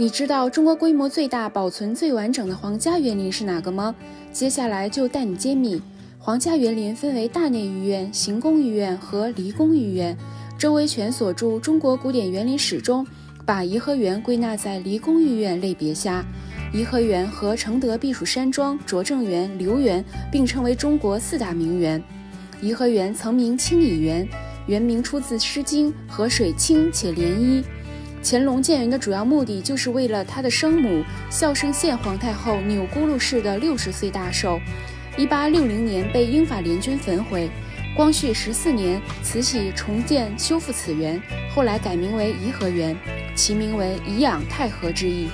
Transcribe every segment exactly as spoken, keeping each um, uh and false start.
你知道中国规模最大、保存最完整的皇家园林是哪个吗？接下来就带你揭秘。皇家园林分为大内御苑、行宫御苑和离宫御苑。周维权所著《中国古典园林史》中，把颐和园归纳在离宫御苑类别下。颐和园和承德避暑山庄、拙政园、留园并称为中国四大名园。颐和园曾名清漪园，园名出自《诗经》，河水清且涟漪。乾隆建园的主要目的就是为了他的生母孝圣宪皇太后钮钴禄氏的六十岁大寿。一八六零年被英法联军焚毁。光绪十四年，慈禧重建修复此园，后来改名为颐和园，其名为颐养太和之意。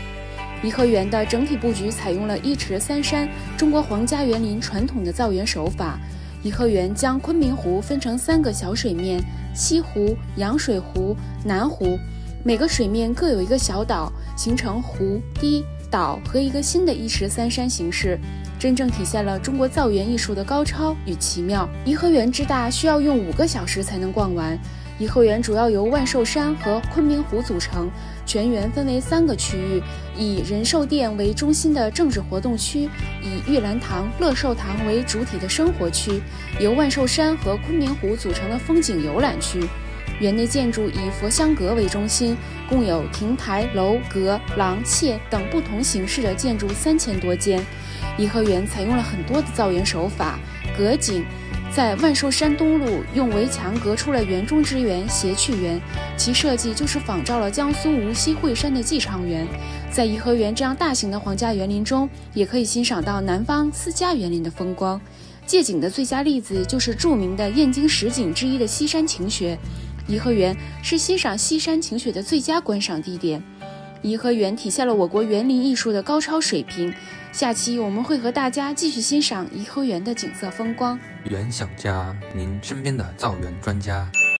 颐和园的整体布局采用了一池三山、中国皇家园林传统的造园手法。颐和园将昆明湖分成三个小水面：西湖、洋水湖、南湖。每个水面各有一个小岛，形成湖、堤、岛和一个新的一池三山形式，真正体现了中国造园艺术的高超与奇妙。颐和园之大，需要用五个小时才能逛完。颐和园主要由万寿山和昆明湖组成，全园分为三个区域，以仁寿殿为中心的政治活动区，以玉兰堂、乐寿堂为主体的生活区，由万寿山和昆明湖组成的风景游览区。园内建筑以佛香阁为中心，共有亭台楼阁、廊榭等不同形式的建筑三千多间。颐和园采用了很多的造园手法。隔景在万寿山东路用围墙隔出了园中之园谐趣园，其设计就是仿照了江苏无锡惠山的纪昌园。在颐和园这样大型的皇家园林中，也可以欣赏到南方私家园林的风光。借景的最佳例子就是著名的燕京十景之一的西山晴学。颐和园是欣赏西山晴雪的最佳观赏地点。颐和园体现了我国园林艺术的高超水平。下期我们会和大家继续欣赏颐和园的景色风光。园想家，您身边的造园专家。